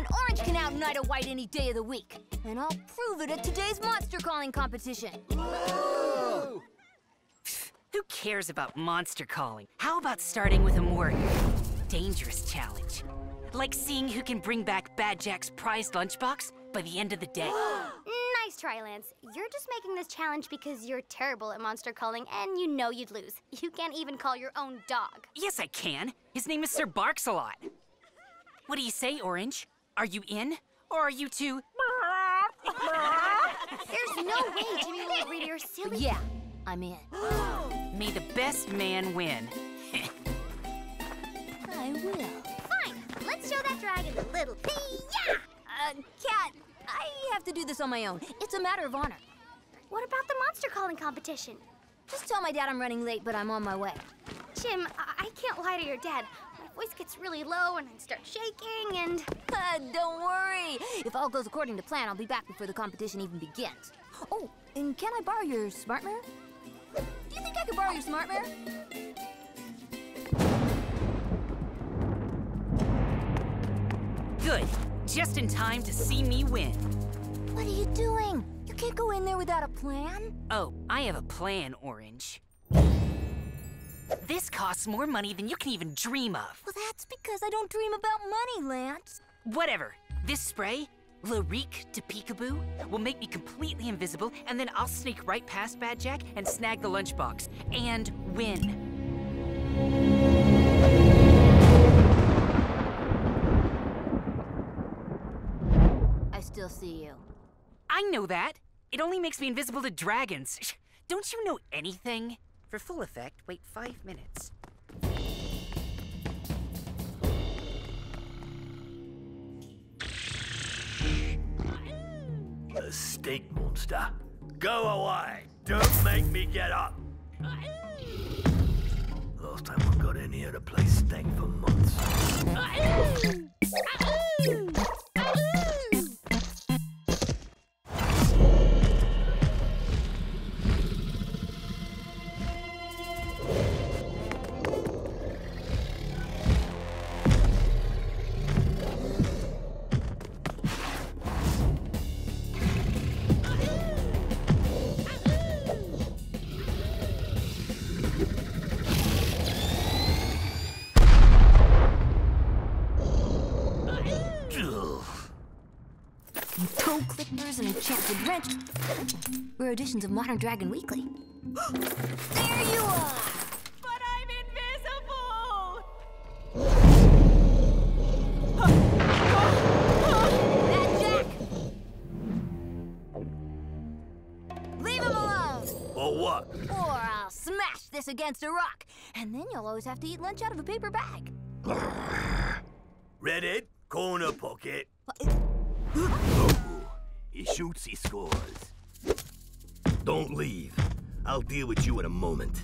An orange can out-night a white any day of the week. And I'll prove it at today's monster-calling competition. Ooh. Who cares about monster-calling? How about starting with a more dangerous challenge? Like seeing who can bring back Bad Jack's prized lunchbox by the end of the day. Nice try, Lance. You're just making this challenge because you're terrible at monster calling and you know you'd lose. You can't even call your own dog. Yes, I can. His name is Sir Barksalot. What do you say, Orange? Are you in? Or are you two? There's no way Jimmy won't read your silly. Yeah, I'm in. May the best man win. I will. Fine. Let's show that dragon a little. Yeah! Cat, I have to do this on my own. It's a matter of honor. What about the monster calling competition? Just tell my dad I'm running late, but I'm on my way. Jim, I can't lie to your dad. My voice gets really low and I start shaking and... don't worry. If all goes according to plan, I'll be back before the competition even begins. Oh, and can I borrow your smart mirror? Do you think I could borrow your smart mirror? Good. Just in time to see me win. What are you doing? You can't go in there without a plan. Oh, I have a plan, Orange. This costs more money than you can even dream of. Well, that's because I don't dream about money, Lance. Whatever. This spray, L'Rique de Peekaboo, will make me completely invisible, and then I'll sneak right past Bad Jack and snag the lunchbox and win. Still see you. I know that. It only makes me invisible to dragons. Don't you know anything? For full effect, wait 5 minutes. A steak monster. Go away. Don't make me get up. Last time I got in here, the place stank for months. And enchanted wrench. We're editions of Modern Dragon Weekly. There you are! But I'm invisible! Bad Jack! Leave him alone! Or what? Or I'll smash this against a rock, and then you'll always have to eat lunch out of a paper bag. Reddit, corner pocket. He shoots, he scores. Don't leave. I'll deal with you in a moment.